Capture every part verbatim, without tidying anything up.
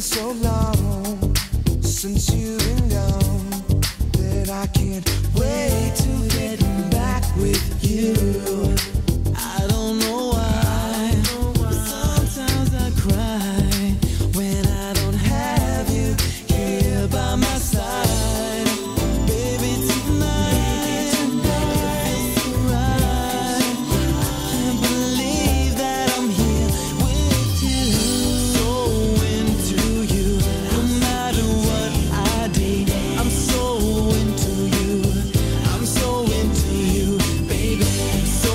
been so long since you've been gone that I can't wait to get back with you. I don't know why, but sometimes I cry when I don't have you here by my side. Baby, tonight, it feels right. I can't believe that I'm here with you, so into you. No matter what I do, I'm so into you. I'm so into you, baby. I'm so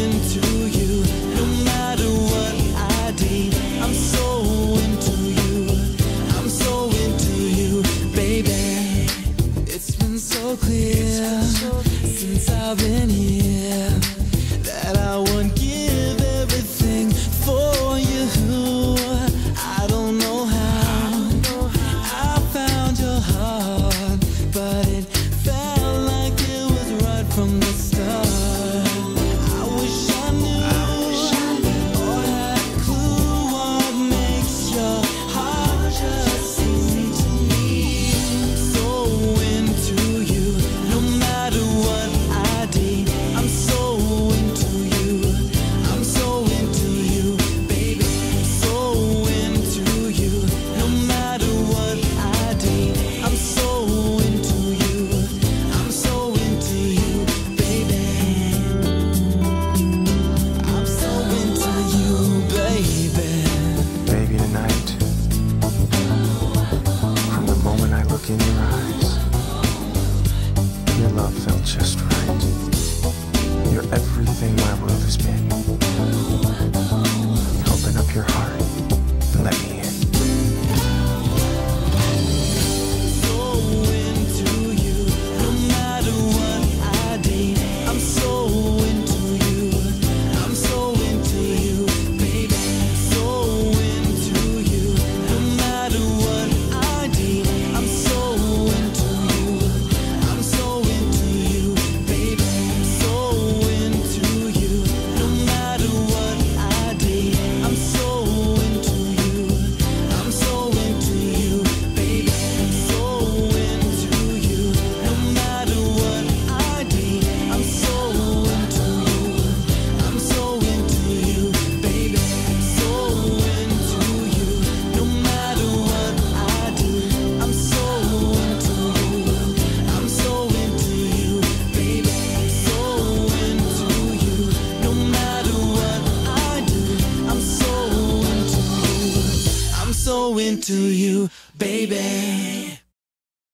into you. No matter what I do, I'm so into you. I'm so into you, baby. It's been so clear since I've been here that I won't give everything for you. I don't know how I found your heart, but it felt like it was right from the start. I wish I knew or had a clue what makes your heart just sing to me. So into you, no matter what I do, I'm so into you. I'm so into you, baby. I'm so into you, no matter what I do, I'm so into you. I'm so into you, baby. I'm so into you, baby. Baby, tonight, from the moment I look in your eyes, your love felt just right. You're everything my world has been. Open up your heart and let me in. So into you, no matter what I do, I'm so into you. I'm so into you, baby. So into you, no matter what I do, I'm so into you. I'm so into you, baby. I'm so into you, no matter what I do, I'm so into you. I'm so into you, baby. I'm so into you, no matter what I do, I'm so into you. I'm so into you, baby. I'm so into you, no matter what I do, I'm so into you. I'm so into you, baby. I'm so into you, no matter what I do, I'm so into you. I'm so into you, baby.